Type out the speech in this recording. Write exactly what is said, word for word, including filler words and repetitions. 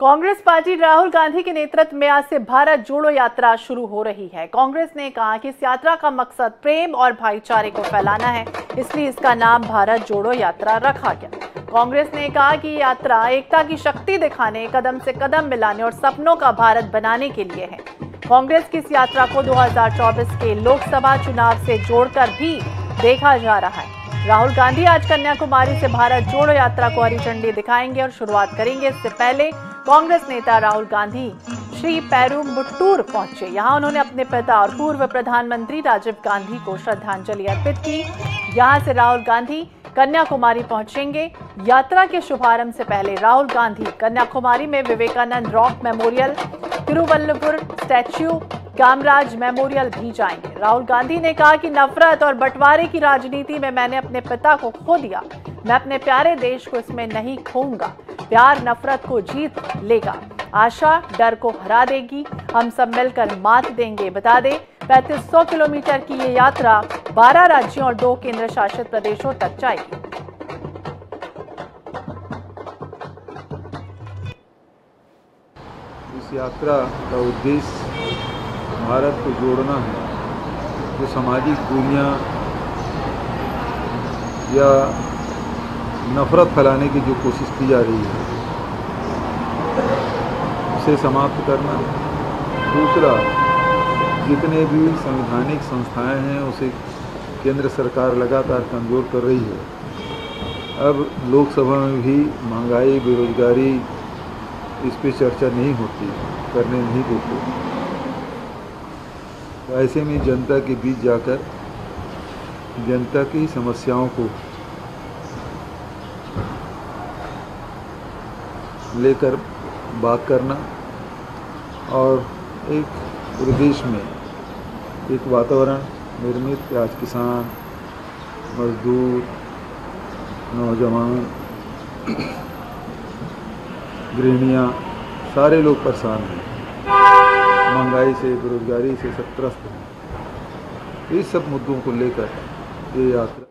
Congress party Rahul Gandhi के नेतृत्व में आज से भारत जोड़ो यात्रा शुरू हो रही है। कांग्रेस ने कहा कि इस यात्रा का मकसद प्रेम और भाईचारे को फैलाना है, इसलिए इसका नाम भारत जोड़ो यात्रा रखा गया। कांग्रेस ने कहा कि यात्रा एकता की शक्ति दिखाने, कदम से कदम मिलाने और सपनों का भारत बनाने के लिए है। कांग्रेस की इस यात्रा को दो हज़ार चौबीस के लोकसभा चुनाव से जोड़कर भी देखा जा रहा है। राहुल गांधी आज कन्याकुमारी से भारत जोड़ो यात्रा को हरी झंडी दिखाएंगे और शुरुआत करेंगे। इससे पहले कांग्रेस नेता राहुल गांधी श्री पेरुमबटूर पहुंचे। यहां उन्होंने अपने पिता और पूर्व प्रधानमंत्री राजीव गांधी को श्रद्धांजलि अर्पित की। यहां से राहुल गांधी कन्याकुमारी पहुंचेंगे। यात्रा के शुभारंभ से पहले राहुल गांधी कन्याकुमारी में Vivekananda rock memorial, Thiruvalluvar statue, Kamaraj memorial भी जाएंगे। राहुल गांधी ने कहा कि नफरत और बंटवारे की राजनीति में मैंने अपने पिता को खो दिया, मैं अपने प्यारे देश को इसमें नहीं खोऊंगा। प्यार नफरत को जीत लेगा, आशा डर को हरा देगी, हम सब मिलकर मात देंगे। बता दें पैंतीस सौ किलोमीटर की ये यात्रा बारह राज्यों और दो केंद्र शासित प्रदेशों तक जाएगी। इस यात्रा का उद्देश्य भारत को जोड़ना है। जो सामाजिक दूरियां या नफरत फैलाने की जो कोशिश की जा रही है उसे समाप्त करना। दूसरा, जितने भी संवैधानिक संस्थाएं हैं उसे केंद्र सरकार लगातार कमज़ोर कर रही है। अब लोकसभा में भी महंगाई, बेरोजगारी, इस पर चर्चा नहीं होती, करने नहीं देते। तो ऐसे में जनता के बीच जाकर जनता की समस्याओं को लेकर बात करना और एक प्रदेश में एक वातावरण निर्मित, आज किसान, मजदूर, नौजवान, गृहणियाँ सारे लोग परेशान हैं, महंगाई से, बेरोजगारी से सब त्रस्त हैं। इस सब मुद्दों को लेकर ये यात्रा